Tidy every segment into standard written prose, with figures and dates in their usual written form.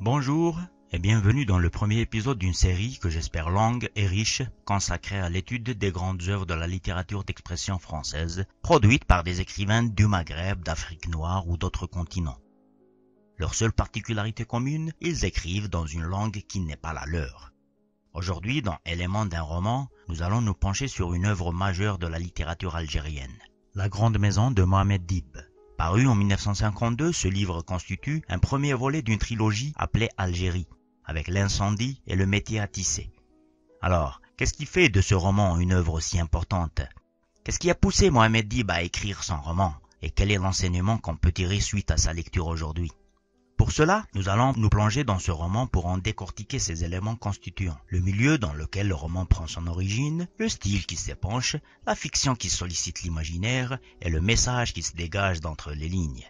Bonjour et bienvenue dans le premier épisode d'une série que j'espère longue et riche, consacrée à l'étude des grandes œuvres de la littérature d'expression française, produites par des écrivains du Maghreb, d'Afrique noire ou d'autres continents. Leur seule particularité commune, ils écrivent dans une langue qui n'est pas la leur. Aujourd'hui, dans Éléments d'un roman, nous allons nous pencher sur une œuvre majeure de la littérature algérienne, La Grande Maison de Mohamed Dib. Paru en 1952, ce livre constitue un premier volet d'une trilogie appelée Algérie, avec L'incendie et Le métier à tisser. Alors, qu'est-ce qui fait de ce roman une œuvre si importante? Qu'est-ce qui a poussé Mohamed Dib à écrire son roman? Et quel est l'enseignement qu'on peut tirer suite à sa lecture aujourd'hui? Pour cela, nous allons nous plonger dans ce roman pour en décortiquer ses éléments constituants, le milieu dans lequel le roman prend son origine, le style qui s'épanche, la fiction qui sollicite l'imaginaire et le message qui se dégage d'entre les lignes.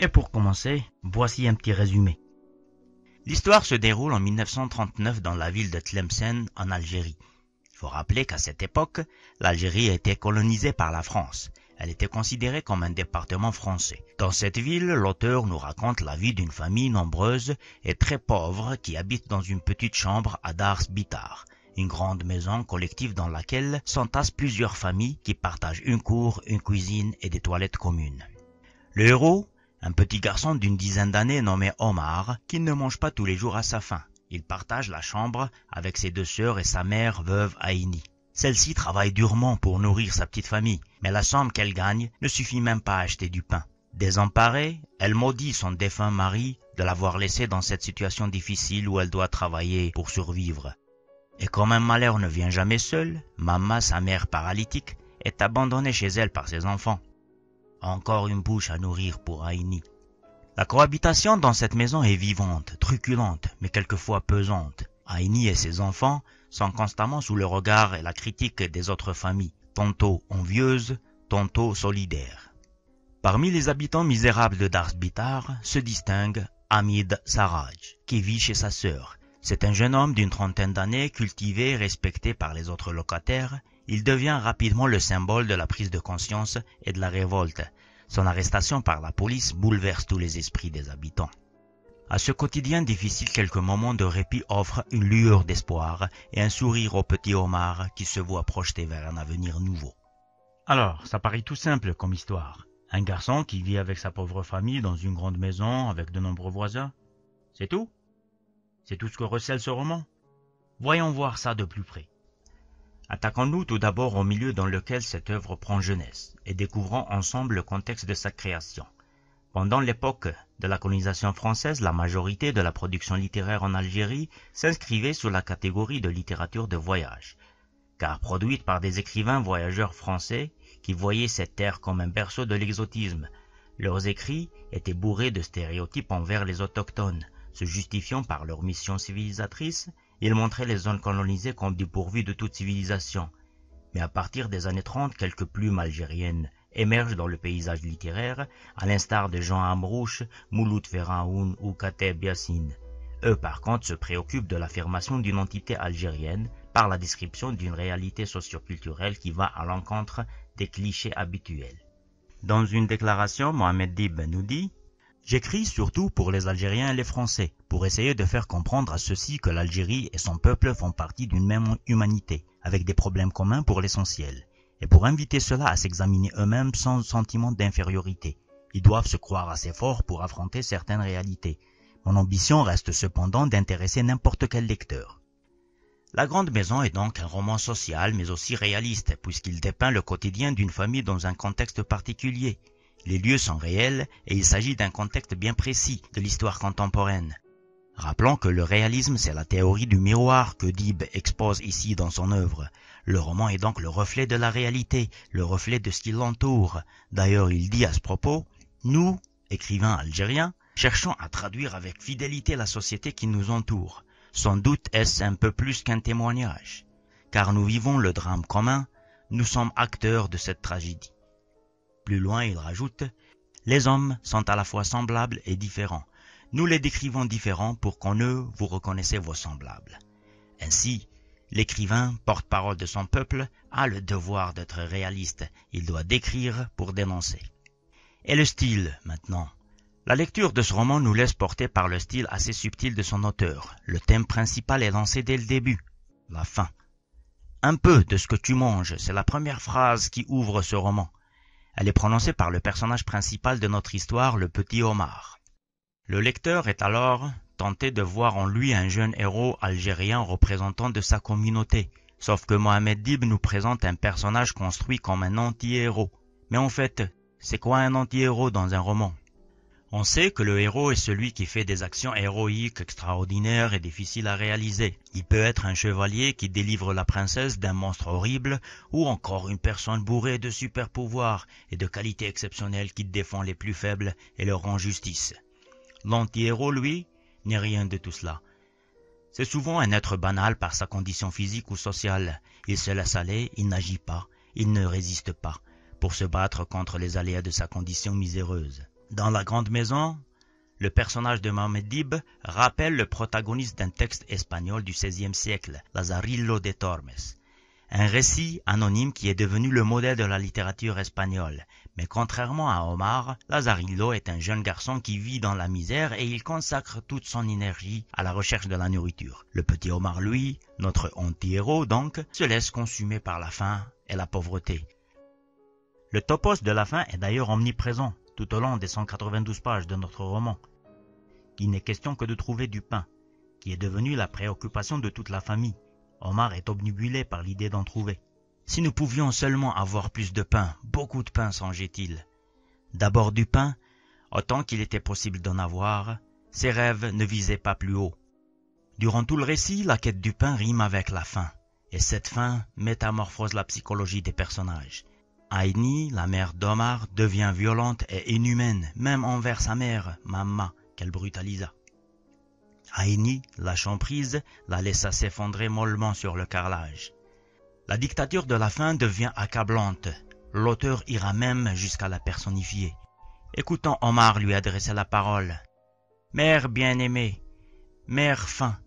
Et pour commencer, voici un petit résumé. L'histoire se déroule en 1939 dans la ville de Tlemcen, en Algérie. Il faut rappeler qu'à cette époque, l'Algérie était colonisée par la France. Elle était considérée comme un département français. Dans cette ville, l'auteur nous raconte la vie d'une famille nombreuse et très pauvre qui habite dans une petite chambre à Dar Sbitar, une grande maison collective dans laquelle s'entassent plusieurs familles qui partagent une cour, une cuisine et des toilettes communes. Le héros, un petit garçon d'une dizaine d'années nommé Omar, qui ne mange pas tous les jours à sa faim. Il partage la chambre avec ses deux sœurs et sa mère, veuve Aini. Celle-ci travaille durement pour nourrir sa petite famille, mais la somme qu'elle gagne ne suffit même pas à acheter du pain. Désemparée, elle maudit son défunt mari de l'avoir laissée dans cette situation difficile où elle doit travailler pour survivre. Et comme un malheur ne vient jamais seul, Mama, sa mère paralytique, est abandonnée chez elle par ses enfants. Encore une bouche à nourrir pour Aini. La cohabitation dans cette maison est vivante, truculente, mais quelquefois pesante. Aini et ses enfants sont constamment sous le regard et la critique des autres familles, tantôt envieuses, tantôt solidaires. Parmi les habitants misérables de Dar Sbitar se distingue Hamid Serraj, qui vit chez sa sœur. C'est un jeune homme d'une trentaine d'années, cultivé et respecté par les autres locataires. Il devient rapidement le symbole de la prise de conscience et de la révolte. Son arrestation par la police bouleverse tous les esprits des habitants. À ce quotidien difficile, quelques moments de répit offrent une lueur d'espoir et un sourire au petit Omar qui se voit projeté vers un avenir nouveau. Alors, ça paraît tout simple comme histoire. Un garçon qui vit avec sa pauvre famille dans une grande maison avec de nombreux voisins. C'est tout? C'est tout ce que recèle ce roman? Voyons voir ça de plus près. Attaquons-nous tout d'abord au milieu dans lequel cette œuvre prend jeunesse et découvrons ensemble le contexte de sa création. Pendant l'époque de la colonisation française, la majorité de la production littéraire en Algérie s'inscrivait sous la catégorie de littérature de voyage, car produite par des écrivains voyageurs français qui voyaient cette terre comme un berceau de l'exotisme. Leurs écrits étaient bourrés de stéréotypes envers les autochtones. Se justifiant par leur mission civilisatrice, ils montraient les zones colonisées comme dépourvues de toute civilisation. Mais à partir des années 30, quelques plumes algériennes émergent dans le paysage littéraire, à l'instar de Jean Amrouch, Mouloud Ferraoun ou Kate Biasine. Eux, par contre, se préoccupent de l'affirmation d'une entité algérienne par la description d'une réalité socioculturelle qui va à l'encontre des clichés habituels. Dans une déclaration, Mohamed Dib nous dit « J'écris surtout pour les Algériens et les Français, pour essayer de faire comprendre à ceux-ci que l'Algérie et son peuple font partie d'une même humanité, avec des problèmes communs pour l'essentiel. » Et pour inviter ceux-là à s'examiner eux-mêmes sans sentiment d'infériorité. Ils doivent se croire assez forts pour affronter certaines réalités. Mon ambition reste cependant d'intéresser n'importe quel lecteur. La Grande Maison est donc un roman social mais aussi réaliste puisqu'il dépeint le quotidien d'une famille dans un contexte particulier. Les lieux sont réels et il s'agit d'un contexte bien précis de l'histoire contemporaine. Rappelons que le réalisme, c'est la théorie du miroir que Dib expose ici dans son œuvre. Le roman est donc le reflet de la réalité, le reflet de ce qui l'entoure. D'ailleurs, il dit à ce propos, « Nous, écrivains algériens, cherchons à traduire avec fidélité la société qui nous entoure. Sans doute est-ce un peu plus qu'un témoignage, car nous vivons le drame commun, nous sommes acteurs de cette tragédie. » Plus loin, il rajoute, « Les hommes sont à la fois semblables et différents. Nous les décrivons différents pour qu'en eux, vous reconnaissez vos semblables. » Ainsi, l'écrivain, porte-parole de son peuple, a le devoir d'être réaliste. Il doit décrire pour dénoncer. Et le style, maintenant. La lecture de ce roman nous laisse porter par le style assez subtil de son auteur. Le thème principal est lancé dès le début, la faim. Un peu de ce que tu manges, c'est la première phrase qui ouvre ce roman. Elle est prononcée par le personnage principal de notre histoire, le petit Omar. Le lecteur est alors tenté de voir en lui un jeune héros algérien représentant de sa communauté. Sauf que Mohamed Dib nous présente un personnage construit comme un anti-héros. Mais en fait, c'est quoi un anti-héros dans un roman ? On sait que le héros est celui qui fait des actions héroïques extraordinaires et difficiles à réaliser. Il peut être un chevalier qui délivre la princesse d'un monstre horrible ou encore une personne bourrée de super pouvoirs et de qualités exceptionnelles qui défend les plus faibles et leur rend justice. L'anti-héros, lui, n'est rien de tout cela. C'est souvent un être banal par sa condition physique ou sociale. Il se laisse aller, il n'agit pas, il ne résiste pas pour se battre contre les aléas de sa condition miséreuse. Dans La Grande Maison, le personnage de Mohamed Dib rappelle le protagoniste d'un texte espagnol du XVIe siècle, Lazarillo de Tormes. Un récit anonyme qui est devenu le modèle de la littérature espagnole. Mais contrairement à Omar, Lazarillo est un jeune garçon qui vit dans la misère et il consacre toute son énergie à la recherche de la nourriture. Le petit Omar, lui, notre anti-héros donc, se laisse consumer par la faim et la pauvreté. Le topos de la faim est d'ailleurs omniprésent tout au long des 192 pages de notre roman. Il n'est question que de trouver du pain, qui est devenu la préoccupation de toute la famille. Omar est obnubilé par l'idée d'en trouver. « Si nous pouvions seulement avoir plus de pain, beaucoup de pain, songeait-il. D'abord du pain, autant qu'il était possible d'en avoir, ses rêves ne visaient pas plus haut. » Durant tout le récit, la quête du pain rime avec la faim, et cette faim métamorphose la psychologie des personnages. Aini, la mère d'Omar, devient violente et inhumaine, même envers sa mère, Mamma, qu'elle brutalisa. Aini, lâchant prise, la laissa s'effondrer mollement sur le carrelage. La dictature de la faim devient accablante. L'auteur ira même jusqu'à la personnifier. Écoutons Omar lui adresser la parole. « Mère bien-aimée, mère faim,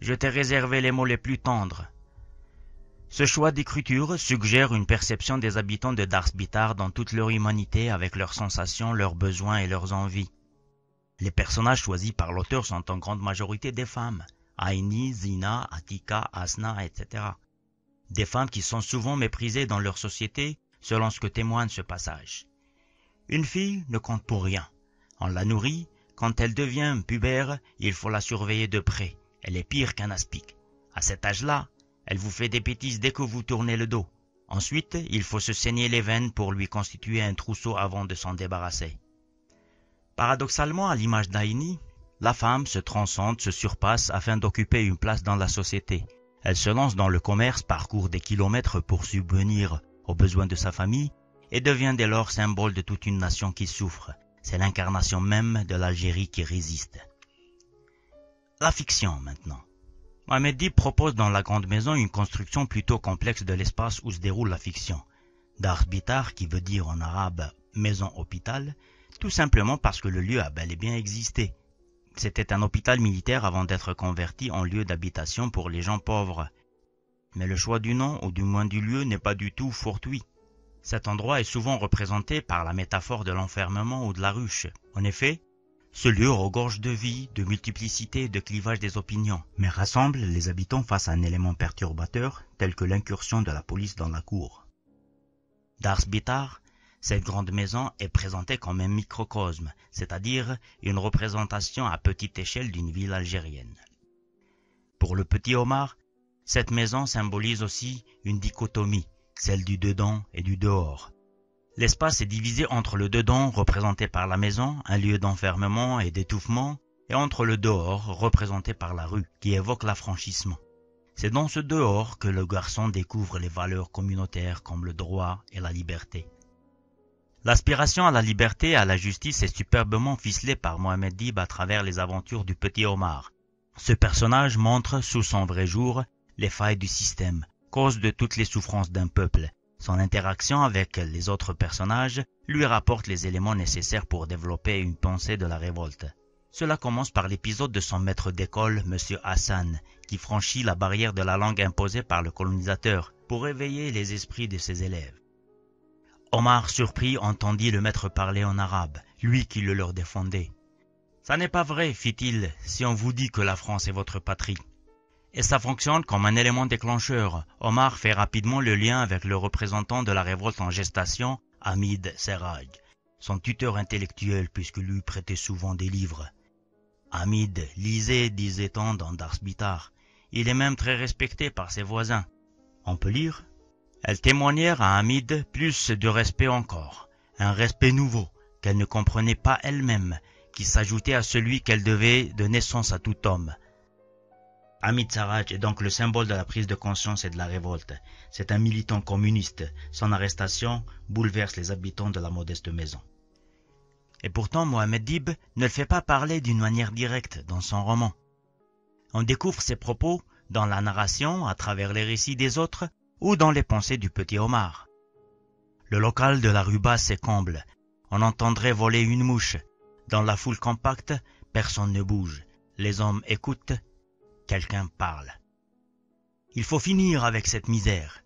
je t'ai réservé les mots les plus tendres. » Ce choix d'écriture suggère une perception des habitants de Dar Sbitar dans toute leur humanité avec leurs sensations, leurs besoins et leurs envies. Les personnages choisis par l'auteur sont en grande majorité des femmes, Aini, Zina, Atika, Asna, etc. Des femmes qui sont souvent méprisées dans leur société selon ce que témoigne ce passage. Une fille ne compte pour rien. On la nourrit, quand elle devient pubère, il faut la surveiller de près. Elle est pire qu'un aspic. À cet âge-là, elle vous fait des bêtises dès que vous tournez le dos. Ensuite, il faut se saigner les veines pour lui constituer un trousseau avant de s'en débarrasser. Paradoxalement, à l'image d'Aini, la femme se transcende, se surpasse afin d'occuper une place dans la société. Elle se lance dans le commerce, parcourt des kilomètres pour subvenir aux besoins de sa famille et devient dès lors symbole de toute une nation qui souffre. C'est l'incarnation même de l'Algérie qui résiste. La fiction maintenant. Mohamed Dib propose dans La Grande Maison une construction plutôt complexe de l'espace où se déroule la fiction. Dar Sbitar, qui veut dire en arabe « maison-hôpital », tout simplement parce que le lieu a bel et bien existé. C'était un hôpital militaire avant d'être converti en lieu d'habitation pour les gens pauvres. Mais le choix du nom, ou du moins du lieu, n'est pas du tout fortuit. Cet endroit est souvent représenté par la métaphore de l'enfermement ou de la ruche. En effet, ce lieu regorge de vie, de multiplicité et de clivage des opinions, mais rassemble les habitants face à un élément perturbateur tel que l'incursion de la police dans la cour. Dar Sbitar, cette grande maison, est présentée comme un microcosme, c'est-à-dire une représentation à petite échelle d'une ville algérienne. Pour le petit Omar, cette maison symbolise aussi une dichotomie, celle du dedans et du dehors. L'espace est divisé entre le dedans, représenté par la maison, un lieu d'enfermement et d'étouffement, et entre le dehors, représenté par la rue, qui évoque l'affranchissement. C'est dans ce dehors que le garçon découvre les valeurs communautaires comme le droit et la liberté. L'aspiration à la liberté et à la justice est superbement ficelée par Mohamed Dib à travers les aventures du petit Omar. Ce personnage montre, sous son vrai jour, les failles du système, cause de toutes les souffrances d'un peuple. Son interaction avec les autres personnages lui rapporte les éléments nécessaires pour développer une pensée de la révolte. Cela commence par l'épisode de son maître d'école, M. Hassan, qui franchit la barrière de la langue imposée par le colonisateur pour éveiller les esprits de ses élèves. Omar, surpris, entendit le maître parler en arabe, lui qui le leur défendait. « Ça n'est pas vrai, fit-il, si on vous dit que la France est votre patrie. » Et ça fonctionne comme un élément déclencheur. Omar fait rapidement le lien avec le représentant de la révolte en gestation, Hamid Serraj, son tuteur intellectuel puisque lui prêtait souvent des livres. Hamid lisait, disait-on, dans Dar Sbitar. Il est même très respecté par ses voisins. On peut lire. Elles témoignèrent à Hamid plus de respect encore, un respect nouveau qu'elle ne comprenait pas elle-même, qui s'ajoutait à celui qu'elle devait de naissance à tout homme. Hamid Serraj est donc le symbole de la prise de conscience et de la révolte. C'est un militant communiste. Son arrestation bouleverse les habitants de la modeste maison. Et pourtant, Mohamed Dib ne le fait pas parler d'une manière directe dans son roman. On découvre ses propos dans la narration, à travers les récits des autres ou dans les pensées du petit Omar. Le local de la rue basse est comble. On entendrait voler une mouche. Dans la foule compacte, personne ne bouge. Les hommes écoutent. Quelqu'un parle. Il faut finir avec cette misère.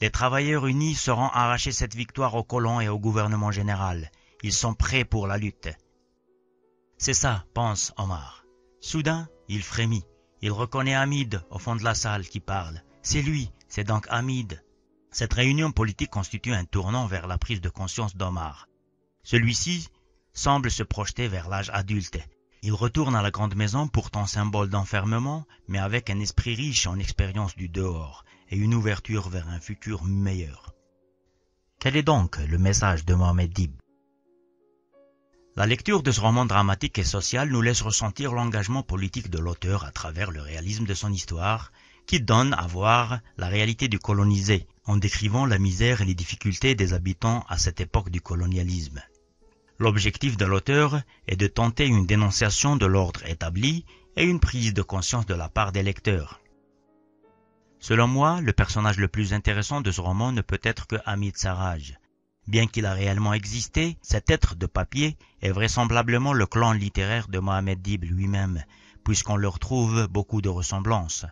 Les travailleurs unis sauront arracher cette victoire aux colons et au gouvernement général. Ils sont prêts pour la lutte. C'est ça, pense Omar. Soudain, il frémit. Il reconnaît Hamid au fond de la salle qui parle. C'est lui, c'est donc Hamid. Cette réunion politique constitue un tournant vers la prise de conscience d'Omar. Celui-ci semble se projeter vers l'âge adulte. Il retourne à la grande maison, pourtant symbole d'enfermement, mais avec un esprit riche en expérience du dehors et une ouverture vers un futur meilleur. Quel est donc le message de Mohamed Dib? La lecture de ce roman dramatique et social nous laisse ressentir l'engagement politique de l'auteur à travers le réalisme de son histoire, qui donne à voir la réalité du colonisé, en décrivant la misère et les difficultés des habitants à cette époque du colonialisme. L'objectif de l'auteur est de tenter une dénonciation de l'ordre établi et une prise de conscience de la part des lecteurs. Selon moi, le personnage le plus intéressant de ce roman ne peut être que Hamid Serraj. Bien qu'il a réellement existé, cet être de papier est vraisemblablement le clan littéraire de Mohamed Dib lui-même, puisqu'on leur trouve beaucoup de ressemblances.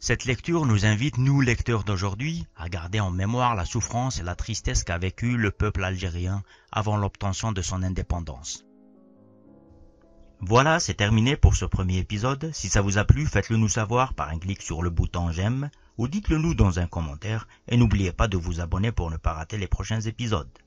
Cette lecture nous invite, nous lecteurs d'aujourd'hui, à garder en mémoire la souffrance et la tristesse qu'a vécu le peuple algérien avant l'obtention de son indépendance. Voilà, c'est terminé pour ce premier épisode. Si ça vous a plu, faites-le nous savoir par un clic sur le bouton j'aime ou dites-le nous dans un commentaire et n'oubliez pas de vous abonner pour ne pas rater les prochains épisodes.